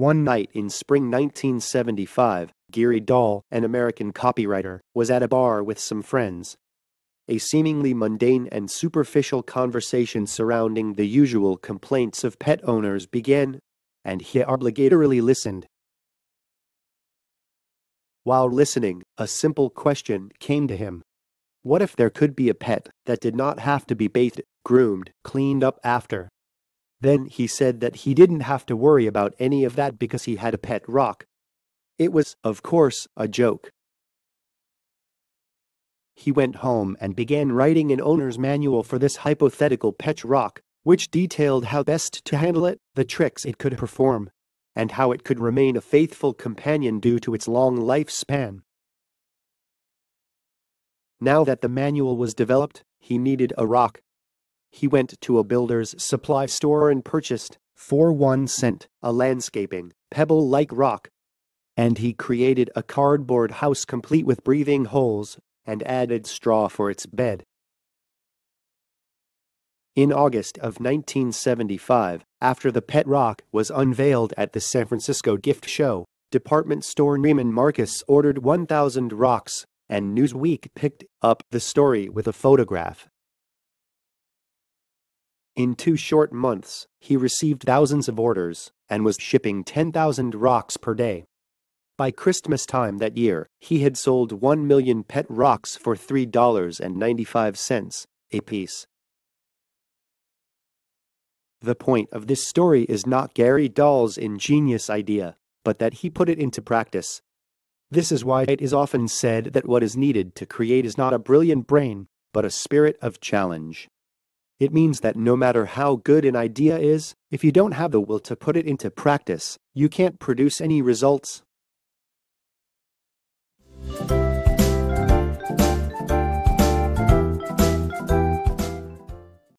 One night in spring 1975, Gary Dahl, an American copywriter, was at a bar with some friends. A seemingly mundane and superficial conversation surrounding the usual complaints of pet owners began, and he obligatorily listened. While listening, a simple question came to him. What if there could be a pet that did not have to be bathed, groomed, cleaned up after? Then he said that he didn't have to worry about any of that because he had a pet rock. It was, of course, a joke. He went home and began writing an owner's manual for this hypothetical pet rock, which detailed how best to handle it, the tricks it could perform, and how it could remain a faithful companion due to its long lifespan. Now that the manual was developed, he needed a rock. He went to a builder's supply store and purchased, for 1 cent, a landscaping, pebble-like rock. And he created a cardboard house complete with breathing holes, and added straw for its bed. In August of 1975, after the pet rock was unveiled at the San Francisco Gift Show, department store Neiman-Marcus ordered 1,000 rocks, and Newsweek picked up the story with a photograph. In 2 short months, he received thousands of orders, and was shipping 10,000 rocks per day. By Christmas time that year, he had sold 1 million pet rocks for $3.95 a piece. The point of this story is not Gary Dahl's ingenious idea, but that he put it into practice. This is why it is often said that what is needed to create is not a brilliant brain, but a spirit of challenge. It means that no matter how good an idea is, if you don't have the will to put it into practice, you can't produce any results.